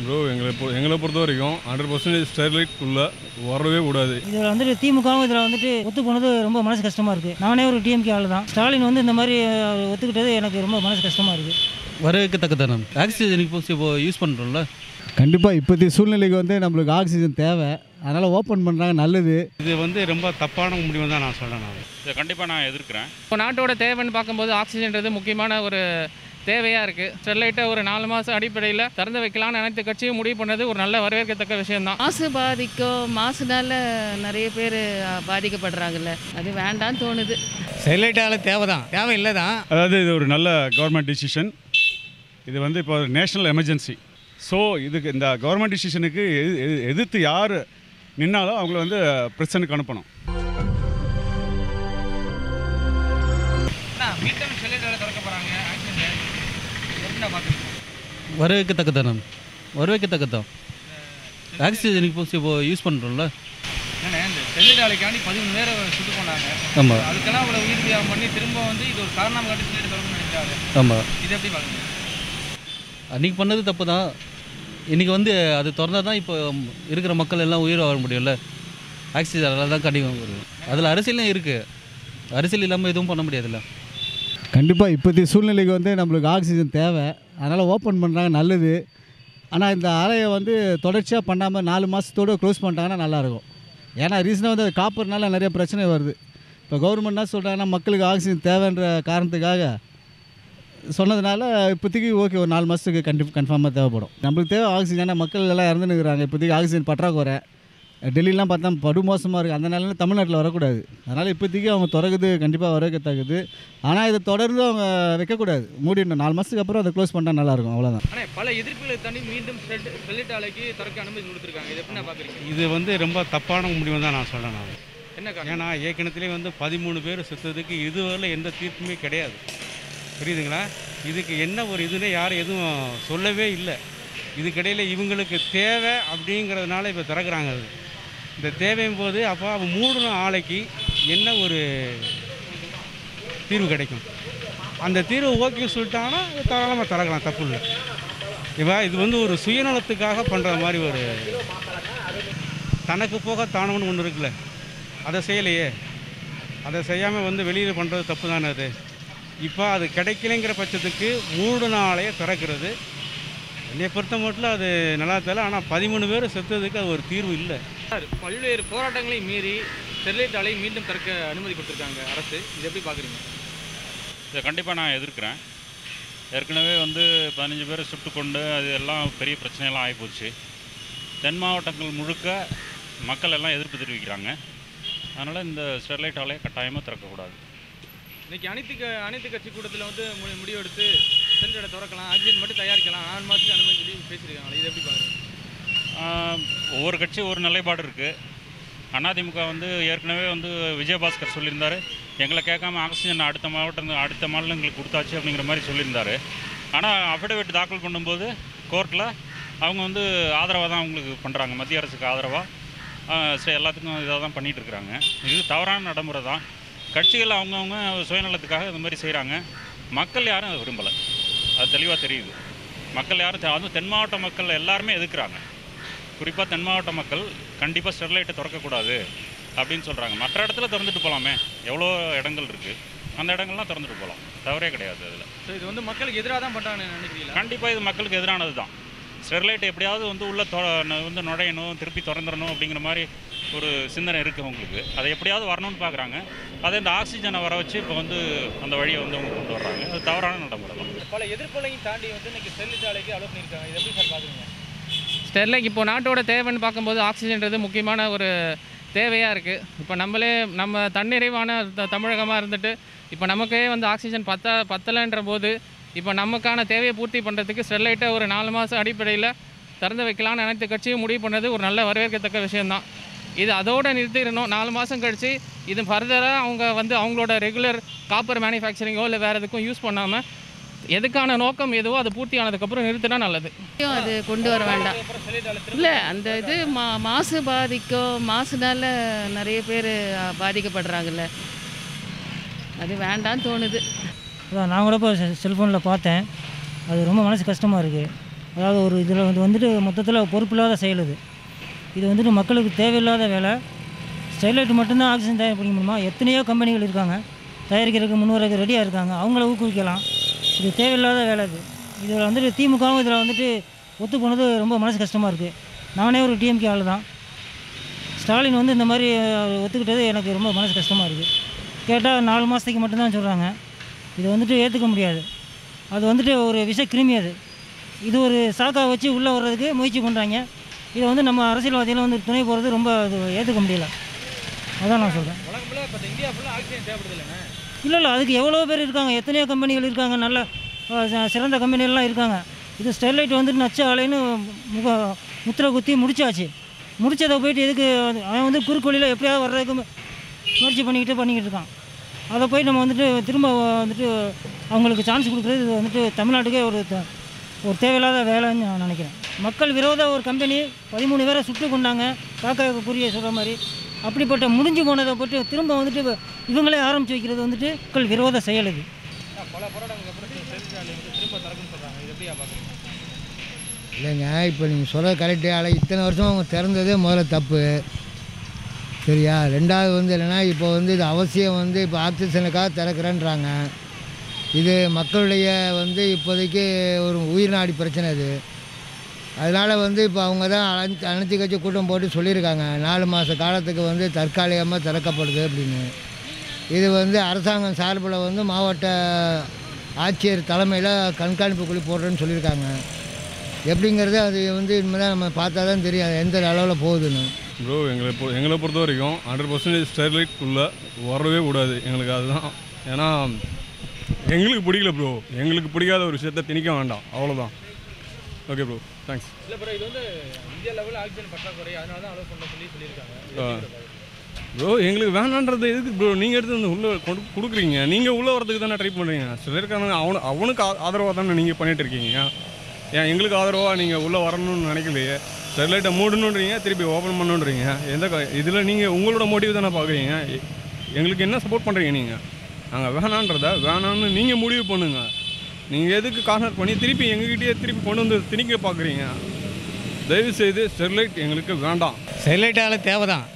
Bro எங்களை பொறுத்த வரைக்கும் 100% ஸ்டெர்லைட் உள்ள வரவே கூடாது. இதில் வந்துட்டு திமுகவும் இதில் வந்துட்டு ஒத்து போனது ரொம்ப மனசு கஷ்டமாக இருக்குது. நானே ஒரு டிஎம்கே ஆள் தான். ஸ்டாலின் வந்து இந்த மாதிரி ஒத்துக்கிட்டது எனக்கு ரொம்ப மனசு கஷ்டமாக இருக்குது. வரவேற்கத்தக்கதான ஆக்சிஜன் இப்போ யூஸ் பண்ணுறோம்ல, கண்டிப்பாக இப்போதைய சூழ்நிலைக்கு வந்து நம்மளுக்கு ஆக்சிஜன் தேவை, அதனால் ஓப்பன் பண்ணுறாங்க, நல்லது. இது வந்து ரொம்ப தப்பான முடிவு தான் நான் சொல்கிறேன். நான் கண்டிப்பாக நான் எதிர்க்கிறேன். இப்போ நாட்டோட தேவைன்னு பார்க்கும்போது ஆக்சிஜன்றது முக்கியமான ஒரு தேவையாக இருக்குது. ஸ்டெர்லைட்டை ஒரு 4 மாதம் அடிப்படையில் திறந்து வைக்கலாம்னு அனைத்து கட்சியும் முடிவு பண்ணது ஒரு நல்ல வரவேற்கத்தக்க விஷயம்தான். மாசு பாதிக்கும், மாசுனால நிறைய பேர் பாதிக்கப்படுறாங்கல்ல, அது வேண்டான்னு தோணுது. ஸ்டெர்லைட்டால் தேவை இல்லை தான். அதாவது இது ஒரு நல்ல கவர்மெண்ட் டிசிஷன். இது வந்து இப்போ நேஷ்னல் எமர்ஜென்சி. ஸோ இதுக்கு இந்த கவர்மெண்ட் டிசிஷனுக்கு எதிர்த்து யார் நின்னாலும் அவங்கள வந்து பிரச்சனைக்கு அனுப்பணும். வரவேற்கத்தக்கதான் வரவேற்கத்தக்கதான் ஆக்சிஜன் இப்போ யூஸ் பண்ணுறோம்ல. ஆமாம், அதுக்கெல்லாம் அவ்வளோ உயிர் தியாகம் பண்ணி திரும்ப வந்து இது ஒரு காரணம் காட்டி நினைக்கிறாரு. ஆமாம், இது எப்படி பார்க்குங்க? அன்றைக்கி பண்ணது தப்பு தான். இன்றைக்கி வந்து அது திறந்தால் தான் இப்போ இருக்கிற மக்கள் எல்லாம் உயிர் வாழ முடியும்ல. ஆக்சிஜன் அதெல்லாம் தான் கண்டிப்பாக வரும். அதில் அரசியலும் இருக்குது, அரசியல் இல்லாமல் எதுவும் பண்ண முடியாதுல்ல. கண்டிப்பாக இப்போதைய சூழ்நிலைக்கு வந்து நம்மளுக்கு ஆக்சிஜன் தேவை, அதனால் ஓப்பன் பண்ணுறாங்க, நல்லது. ஆனால் இந்த ஆலையை வந்து தொடர்ச்சியாக பண்ணாமல் 4 மாதத்தோடு க்ளோஸ் பண்ணிட்டாங்கன்னா நல்லாயிருக்கும். ஏன்னா ரீசனாக வந்து அது காப்பர்னால நிறைய பிரச்சனை வருது. இப்போ கவர்மெண்ட்னா சொல்கிறாங்கன்னா மக்களுக்கு ஆக்சிஜன் தேவைன்ற காரணத்துக்காக சொன்னதுனால இப்போதைக்கு ஓகே, ஒரு 4 மாதத்துக்கு கன்ஃபார்மாக தேவைப்படும். நம்மளுக்கு தேவை ஆக்சிஜன். ஆனால் மக்கள் எல்லாம் இறந்துனுக்குறாங்க, இப்போதைக்கு ஆக்சிஜன் பற்றாக்குறை. டெல்லிலாம் பார்த்தா படுமோசமாக இருக்குது. அந்த நாளில் தமிழ்நாட்டில் வரக்கூடாது. அதனால் இப்போதைக்கு அவங்க திறக்குது, கண்டிப்பாக வரக்கத்தாகுது. ஆனால் இதை தொடர்ந்து அவங்க வைக்கக்கூடாது, மூடிடணும். 4 மாதத்துக்கு அப்புறம் அதை க்ளோஸ் பண்ணால் நல்லாயிருக்கும், அவ்வளோதான். ஆனால் பல எதிர்ப்புகளை தாண்டி மீண்டும் ஸ்டெர்லைட் ஆலைக்கு திறக்க அனுமதி கொடுத்துருக்காங்க. இது எப்படி நான் பார்க்குறேன்? இது வந்து ரொம்ப தப்பான முடிவு தான் நான் சொல்கிறேன். நான் என்ன காரணம்? ஏன்னா ஏற்கனத்துலேயே வந்து 13 பேர் செத்ததுக்கு இதுவரையில் எந்த தீர்ப்புமே கிடையாது. புரியுதுங்களா? இதுக்கு என்ன ஒரு இதுன்னு யாரும் எதுவும் சொல்லவே இல்லை. இதுக்கிடையில் இவங்களுக்கு தேவை அப்படிங்கிறதுனால இப்போ திறக்கிறாங்க. அது இந்த தேவையும் போது அப்போ அவன் மூடின ஆலைக்கு என்ன ஒரு தீர்வு கிடைக்கும்? அந்த தீர்வு ஓகே சொல்லிட்டாங்கன்னா தாராளமாக திறக்கலாம், தப்பு இல்லை. இப்போ இது வந்து ஒரு சுயநலத்துக்காக பண்ணுற மாதிரி, ஒரு தனக்கு போக தானம்னு ஒன்று இருக்குல்ல, அதை செய்யலையே, அதை செய்யாமல் வந்து வெளியில் பண்ணுறது தப்பு தானே. அது இப்போ அது கிடைக்கலைங்கிற பட்சத்துக்கு மூடின ஆலையை திறக்கிறது என்னை பொறுத்த மட்டும் அது நல்லா தெரியல. ஆனால் 13 பேர் செத்ததுக்கு அது ஒரு தீர்வு இல்லை. சார், பல்வேறு போராட்டங்களை மீறி ஸ்டெர்லைட் ஆலையை மீண்டும் திறக்க அனுமதி கொடுத்துருக்காங்க அரசு. இது எப்படி பார்க்குறீங்க? இதை கண்டிப்பாக நான் எதிர்க்கிறேன். ஏற்கனவே வந்து 15 பேர் சுட்டு கொண்டு அது எல்லாம் பெரிய பிரச்சனையெல்லாம் ஆகிப்போச்சு. தென் மாவட்டங்கள் முழுக்க மக்கள் எல்லாம் எதிர்ப்பு தெரிவிக்கிறாங்க. அதனால் இந்த ஸ்டெர்லைட் ஆலையை கட்டாயமாக திறக்கக்கூடாது. இன்றைக்கி அனைத்து கட்சி கூட்டத்தில் வந்து முடிவெடுத்து சென்டரை திறக்கலாம், ஆக்சிஜன் மட்டும் தயாரிக்கலாம், 6 மாதத்துக்கு அனுமதி சொல்லி பேசியிருக்காங்களே. இது எப்படி பாருங்கள்? ஒவ்வொரு கட்சி ஒரு நிலைப்பாடு இருக்குது. அதிமுக வந்து ஏற்கனவே வந்து விஜயபாஸ்கர் சொல்லியிருந்தார், எங்களை கேட்காம ஆக்சிஜன் அடுத்த மாநிலங்களுக்கு கொடுத்தாச்சு அப்படிங்கிற மாதிரி சொல்லியிருந்தார். ஆனால் அஃபிடவிட் தாக்கல் பண்ணும்போது கோர்ட்டில் அவங்க வந்து ஆதரவாக தான் அவங்களுக்கு பண்ணுறாங்க, மத்திய அரசுக்கு ஆதரவாக எல்லாத்துக்கும் இதாக தான் பண்ணிகிட்ருக்குறாங்க. இது தவறான நடைமுறை தான். கட்சிகள் அவங்கவுங்க சுயநலத்துக்காக இந்த மாதிரி செய்கிறாங்க. மக்கள் யாரும் அதை விரும்பலை, அது தெளிவாக தெரியுது. மக்கள் யாரும், அதுவும் தென் மாவட்ட மக்கள் எல்லாருமே எதிர்க்கிறாங்க. குறிப்பாக தென் மாவட்ட மக்கள் கண்டிப்பாக ஸ்டெர்லைட்டை திறக்கக்கூடாது அப்படின்னு சொல்கிறாங்க. மற்ற இடத்துல திறந்துட்டு போகலாமே, எவ்வளோ இடங்கள் இருக்குது, அந்த இடங்கள்லாம் திறந்துட்டு போகலாம், தவறே கிடையாது அதில். ஸோ இது வந்து மக்களுக்கு எதிராக தான் பண்ணுறாங்கன்னு நினைக்கிறீங்களா? கண்டிப்பாக இது மக்களுக்கு எதிரானது தான். ஸ்டெர்லைட் எப்படியாவது வந்து உள்ளே வந்து நுழையணும், திருப்பி திறந்துடணும் அப்படிங்கிற மாதிரி ஒரு சிந்தனை இருக்குது அவங்களுக்கு. அதை எப்படியாவது வரணும்னு பார்க்குறாங்க. அதை இந்த ஆக்சிஜனை வர வச்சு இப்போ வந்து அந்த வழியை வந்து அவங்க கொண்டு வர்றாங்க. அது தவறான நடைமுறை தான். பல எதிர்ப்புகளையும் தாண்டி வந்து இன்றைக்கி ஸ்டெர்லைட் ஆலைக்கு அலோவ் பண்ணியிருக்காங்க. இது எப்படி சார் பார்க்குறீங்க? ஸ்டெர்லைட் இப்போ நாட்டோட தேவைன்னு பார்க்கும்போது ஆக்சிஜன்றது முக்கியமான ஒரு தேவையாக இருக்குது. இப்போ நம்ம தன்னிறைவான தமிழகமாக இருந்துட்டு இப்போ நமக்கே வந்து ஆக்சிஜன் பத்தலைன்ற போது இப்போ நமக்கான தேவையை பூர்த்தி பண்ணுறதுக்கு ஸ்டெர்லைட்டை ஒரு 4 மாதம் அடிப்படையில் திறந்து வைக்கலாம்னு அனைத்து கட்சியும் முடிவு பண்ணது ஒரு நல்ல வரவேற்கத்தக்க விஷயந்தான். இது அதோடு நிறுத்திடணும். 4 மாதம் கழித்து இது ஃபர்தராக அவங்க வந்து அவங்களோட ரெகுலர் காப்பர் மேனுஃபேக்சரிங்கோ இல்லை வேறு எதுக்கும் யூஸ் பண்ணாமல் எதுக்கான நோக்கம் எதுவோ அது பூர்த்தி ஆனதுக்கப்புறம் நிறுத்தினா நல்லது. அது கொண்டு வர வேண்டாம் இல்லை. அந்த இது மாசு பாதிக்கும், மாசுனால நிறைய பேர் பாதிக்கப்படுறாங்கல்ல, அது வேண்டான்னு தோணுது. நான் கூட இப்போ செல்ஃபோனில் பார்த்தேன், அது ரொம்ப மனசு கஷ்டமாக இருக்குது. அதாவது ஒரு இதில் வந்துட்டு மொத்தத்தில் பொறுப்பில்லாத செயல் இது. இது வந்துட்டு மக்களுக்கு தேவையில்லாத வேலை. ஸ்டெர்லைட் மட்டும்தான் ஆக்சிஜன் தயார் பண்ணிக்க முடியுமா? எத்தனையோ கம்பெனிகள் இருக்காங்க தயாரிக்கிறதுக்கு முன்வரதுக்கு ரெடியாக இருக்காங்க, அவங்கள ஊக்குவிக்கலாம். இது தேவையில்லாத வேலை இது. இதில் வந்துட்டு திமுகவும் இதில் வந்துட்டு ஒத்து போனது ரொம்ப மனசு கஷ்டமாக இருக்குது. நானே ஒரு டிஎம்கே ஆள் தான். ஸ்டாலின் வந்து இந்த மாதிரி ஒத்துக்கிட்டது எனக்கு ரொம்ப மனசு கஷ்டமாக இருக்குது. கேட்டால் 4 மாதத்துக்கு மட்டும்தான் சொல்கிறாங்க. இது வந்துட்டு ஏற்றுக்க முடியாது. அது வந்துட்டு ஒரு விஷ கிருமி. அது இது ஒரு சாக்கா வச்சு உள்ளே வர்றதுக்கு முயற்சி பண்ணுறாங்க. இதை வந்து நம்ம அரசியல்வாதியில் வந்து துணை போகிறது ரொம்ப ஏற்றுக்க முடியல. அதான் நான் சொல்கிறேன். இல்லை அதுக்கு எவ்வளோ பேர் இருக்காங்க, எத்தனையோ கம்பெனிகள் இருக்காங்க, நல்ல சிறந்த கம்பெனிகள்லாம் இருக்காங்க. இது ஸ்டெர்லைட் வந்துட்டு நச்ச ஆலைன்னு முத்திரை குத்தி முடிச்சாச்சு. முடித்ததை போய்ட்டு எதுக்கு அவன் வந்து குறுக்கோளியில் எப்படியாவது வர்றதுக்கு முயற்சி பண்ணிக்கிட்டு இருக்கான். அதை போய் நம்ம வந்துட்டு திரும்ப வந்துட்டு அவங்களுக்கு சான்ஸ் கொடுக்குறது இது வந்துட்டு தமிழ்நாட்டுக்கே ஒரு தேவையில்லாத வேலைன்னு நான் நினைக்கிறேன். மக்கள் விரோத ஒரு கம்பெனி 13 பேரை சுட்டு கொண்டாங்க காக்காவுக்கு புரிய சொல்கிற மாதிரி. அப்படிப்பட்ட முடிஞ்சு போனதை போட்டு திரும்ப வந்துட்டு இவங்களே ஆரம்பித்து வைக்கிறது வந்துட்டு மக்கள் விரோத செயல் இது. இல்லைங்க, இப்போ நீங்கள் சொல்கிறது கரெக்டு. ஆனால் இத்தனை வருஷம் அவங்க திறந்ததே முதல்ல தப்பு, சரியா? ரெண்டாவது வந்து என்னென்னா, இப்போ வந்து இது அவசியம் வந்து இப்போ ஆக்சிஜனுக்காக திறக்கிறேன்றாங்க. இது மக்களுடைய வந்து இப்போதைக்கு ஒரு உயிர் நாடி பிரச்சனை இது. அதனால் வந்து இப்போ அவங்க தான் அனைத்து கட்சி கூட்டம் போட்டு சொல்லியிருக்காங்க 4 மாத காலத்துக்கு வந்து தற்காலிகமாக திறக்கப்படுது அப்படின்னு. இது வந்து அரசாங்கம் சார்பில் வந்து மாவட்ட ஆட்சியர் தலைமையில் கண்காணிப்பு குழு போடுறேன்னு சொல்லியிருக்காங்க. எப்படிங்கிறது அது வந்து இனிமேல் தான் நம்ம பார்த்தா தான் தெரியும் எந்த அளவில் போகுதுன்னு. ப்ரோ, எங்களை பொறுத்த வரைக்கும் 100% ஸ்டெர்லைட் உள்ளே வரவே கூடாது. எங்களுக்கு அதுதான், ஏன்னா எங்களுக்கு பிடிக்கல ப்ரோ. எங்களுக்கு பிடிக்காத ஒரு விஷயத்தை திணிக்க வேண்டாம், அவ்வளோதான். Okay bro, thanks. இல்லை ப்ரோ, இது வந்து இந்தியா லெவலில் ஆக்சிஜன் பற்றாக்குறை, அதனால தான் அலோவ் பண்ண சொல்லியிருக்காங்க. ப்ரோ, எங்களுக்கு வேணான்றது எதுக்கு ப்ரோ? நீங்கள் எடுத்து அந்த உள்ளே கொடுக்குறீங்க, நீங்கள் உள்ளே வரதுக்கு தானே ட்ரை பண்ணுறீங்க. ஸ்டெர்லைட்கான அவனுக்கு ஆதரவாக தானே நீங்கள் பண்ணிகிட்ருக்கீங்க. ஏன் எங்களுக்கு ஆதரவாக நீங்கள் உள்ளே வரணும்னு நினைக்கலையே? ஸ்டெர்லைட்டை மூடணுன்றீங்க, திருப்பி ஓப்பன் பண்ணுன்றீங்க. எந்த இதில் நீங்கள் உங்களோட மோட்டிவ் தானே பார்க்குறீங்க. எங்களுக்கு என்ன சப்போர்ட் பண்ணுறீங்க நீங்கள்? நாங்கள் வேணான்றதை வேணான்னு நீங்கள் முடிவு பண்ணுங்கள். நீங்கள் எதுக்கு கார்னர் பண்ணி திருப்பி எங்ககிட்டயே திருப்பி கொண்டு வந்து திணிக்க பார்க்குறீங்க? தயவுசெய்து ஸ்டெர்லைட் எங்களுக்கு வேண்டாம். ஸ்டெர்லைட்டால் தேவை தான்,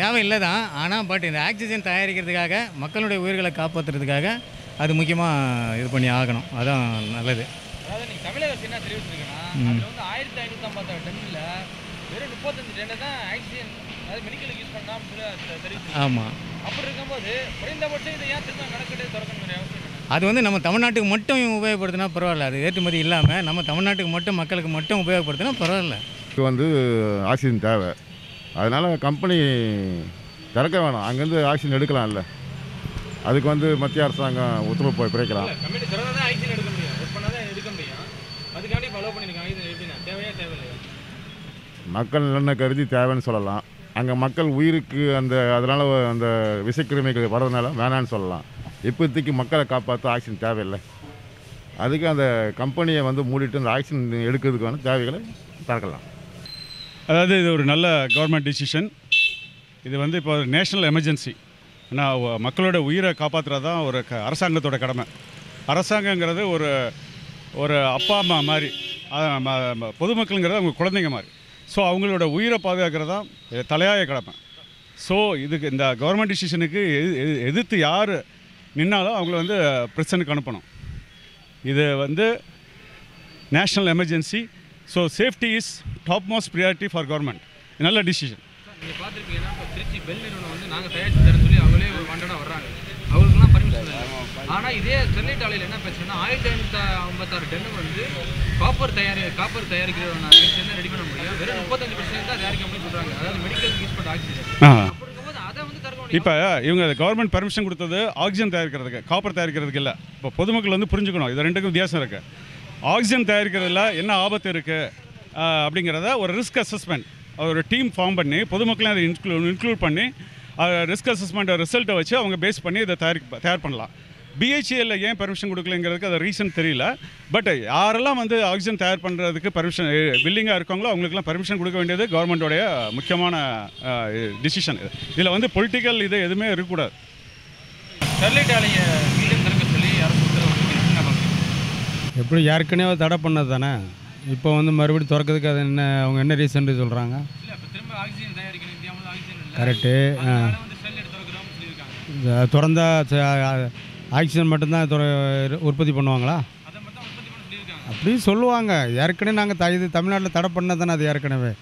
தேவையில்லை தான். ஆனால் பட் இந்த ஆக்சிஜன் தயாரிக்கிறதுக்காக மக்களுடைய உயிர்களை காப்பாற்றுறதுக்காக அது முக்கியமாக இது பண்ணி ஆகணும். அதுதான் நல்லது. அதாவது நீங்கள் தமிழக அரசு என்ன தெரிவிச்சிருக்கீங்கன்னா, அதில் வந்து 1550 டன்னில் வெறும் 35 டன்னை தான் ஆக்சிஜன், அதாவது மெடிக்கலுக்கு யூஸ் பண்ணாமல் சொல்லி தெரிவிச்சு. ஆமாம், அப்படி இருக்கும்போது குறைந்தபட்சம் இதை ஏன் திரும்ப கணக்கிட்டு திறக்கணும் அவசியம்? அது வந்து நம்ம தமிழ்நாட்டுக்கு மட்டும் உபயோகப்படுத்தினா பரவாயில்ல. அது ஏற்றுமதி இல்லாமல் நம்ம தமிழ்நாட்டுக்கு மட்டும் மக்களுக்கு மட்டும் உபயோகப்படுத்தினா பரவாயில்ல. இப்போ வந்து ஆக்சிஜன் தேவை, அதனால் கம்பெனி திறக்க வேணாம். அங்கேருந்து ஆக்சிஜன் எடுக்கலாம் இல்லை? அதுக்கு வந்து மத்திய அரசாங்கம் உத்தரவு போய் பிறக்கலாம். மக்கள் நலனை கருதி தேவைன்னு சொல்லலாம். அங்கே மக்கள் உயிருக்கு அந்த அதனால் அந்த விசைக்கிருமிகள் வரதுனால வேணான்னு சொல்லலாம். இப்போதைக்கு மக்களை காப்பாற்ற ஆக்சிஜன் தேவையில்லை. அதுக்கு அந்த கம்பெனியை வந்து மூடிட்டு அந்த ஆக்சிஜன் எடுக்கிறதுக்கான தேவைகளை திறக்கலாம். அதாவது இது ஒரு நல்ல கவர்மெண்ட் டிசிஷன். இது வந்து இப்போ நேஷ்னல் எமர்ஜென்சி. ஆனால் மக்களோட உயிரை காப்பாற்றுறது தான் ஒரு அரசாங்கத்தோட கடமை. அரசாங்கங்கிறது ஒரு ஒரு அப்பா அம்மா மாதிரி, பொதுமக்கள்ங்கிறது அவங்க குழந்தைங்க மாதிரி. ஸோ அவங்களோட உயிரை பாதுகாக்கிறது தான் தலையாய கடமை. ஸோ இதுக்கு இந்த கவர்மெண்ட் டிசிஷனுக்கு எதிர்த்து யார் நின்னாலும் அவங்கள வந்து பிரச்சனைக்கு அனுப்பணும். இது வந்து national emergency. So safety is top most priority for government. நல்ல டிசிஷன். நீங்கள் பார்த்துருப்பீங்கன்னா இப்போ திருச்சி பெல் நிறுவனம் வந்து நாங்கள் தயாரித்து தரேன்னு சொல்லி அவங்களே ஒரு வாண்டடாக வர்றாங்க. அவங்களுக்குலாம் பர்மிஷன் இல்லை. ஆனால் இதே ஸ்டெர்லைட் ஆலையில் என்ன பிரச்சனைனா 1556 டன்னு வந்து காப்பர் தயாரிக்கிறவங்க ஆக்சிஜன் ரெடி பண்ண முடியும். வெறும் 35% தான் தயாரிக்க முடியும்னு சொல்கிறாங்க. அதாவது மெடிக்கல் யூஸ் பண்ணுற ஆக்சிஜன். அப்படிங்கும்போது அதை வந்து தருவாங்க. இப்போ இவங்க கவர்மெண்ட் பர்மிஷன் கொடுத்தது ஆக்சிஜன் தயாரிக்கிறதுக்கு, காப்பர் தயாரிக்கிறதுக்கு இல்லை. இப்போ பொதுமக்கள் வந்து புரிஞ்சுக்கணும், இது ரெண்டுக்கும் வித்தியாசம் இருக்குது. ஆக்சிஜன் தயாரிக்கிறதுல என்ன ஆபத்து இருக்குது அப்படிங்கிறத ஒரு ரிஸ்க் அசஸ்மெண்ட் ஒரு டீம் ஃபார்ம் பண்ணி பொதுமக்களையும் அதை இன்க்ளூட் பண்ணி ரிஸ்க் அசஸ்மெண்ட் ரிசல்ட்டை வச்சு அவங்க பேஸ் பண்ணி இதை தயார் பண்ணலாம். BHEL ஏன் பெர்மிஷன் கொடுக்கலங்கிறதுக்கு அது ரீசன் தெரியல. பட் யாரெல்லாம் வந்து ஆக்சிஜன் தயார் பண்ணுறதுக்கு பெர்மிஷன் வில்லிங்காக இருக்காங்களோ அவங்களுக்குலாம் பெர்மிஷன் கொடுக்க வேண்டியது கவர்மெண்ட்டோடைய முக்கியமான டிசிஷன். இதில் வந்து பொலிட்டிக்கல் இது எதுவுமே இருக்கக்கூடாது. ஸ்டெர்லைட் ஆலையை மீண்டும் திறக்க சொல்லி அரசு எப்படி ஏற்கனவே தடை பண்ணது தானே? இப்போ வந்து மறுபடியும் தரக்கிறதுக்கு அது என்ன அவங்க என்ன ரீசன் சொல்றாங்க? இல்ல இப்ப திரும்ப ஆக்ஸிஜன் தயாரிக்க வேண்டியது ஆக்ஸிஜன் இல்ல. கரெக்ட். அதனால வந்து செல் எடுத்து தரக்குறோம்னு சொல்லிருக்காங்க. தரந்தா ஆக்ஸிஜன் மட்டும் தான் உற்பத்தி பண்ணுவாங்களா? அத மட்டும் உற்பத்தி பண்ண சொல்லிருக்காங்க. அப்படி சொல்லுவாங்க. ஏற்கனவே நாங்க தமிழ்நாட்டுல தடை பண்ணதன அது ஏற்கனவே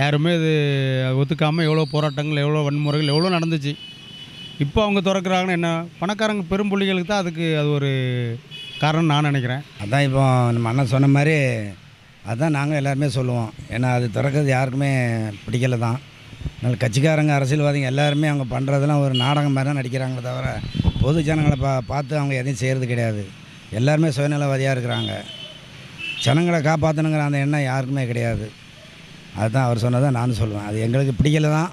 யாருமே இது ஒத்துக்காம எவ்வளவு போராட்டங்கள் எவ்வளவு வன்முறைகள் எவ்வளவு நடந்துச்சு. இப்போ அவங்க தரக்குறாங்கன்னா என்ன பணக்காரங்க பெரும் புள்ளிகளுக்கு தான் அதுக்கு அது ஒரு காரணம் நான் நினைக்கிறேன். அதான் இப்போ நம்ம அண்ணன் சொன்ன மாதிரி அதுதான் நாங்கள் எல்லாருமே சொல்லுவோம். ஏன்னா அது திறக்கிறது யாருக்குமே பிடிக்கல தான். அதனால் கட்சிக்காரங்க அரசியல்வாதிகள் எல்லாருமே அவங்க பண்ணுறதெல்லாம் ஒரு நாடகம் மாதிரி தான் நடிக்கிறாங்களே தவிர பொது ஜனங்களை பார்த்து அவங்க எதையும் செய்கிறது கிடையாது. எல்லாருமே சுயநலவாதியாக இருக்கிறாங்க. ஜனங்களை காப்பாற்றணுங்கிற அந்த எண்ணம் யாருக்குமே கிடையாது. அதுதான் அவர் சொன்னதான் நானும் சொல்லுவேன். அது எங்களுக்கு பிடிக்கல தான்.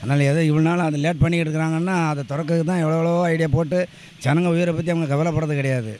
அதனால் எதோ இவ்வளோ நாள் அதை லேட் பண்ணிக்கிட்டு இருக்கிறாங்கன்னா அதை திறக்கிறதுக்கு தான் எவ்வளோ ஐடியா போட்டு ஜனங்கள் உயிரை பற்றி அவங்க கவலைப்படுறது கிடையாது.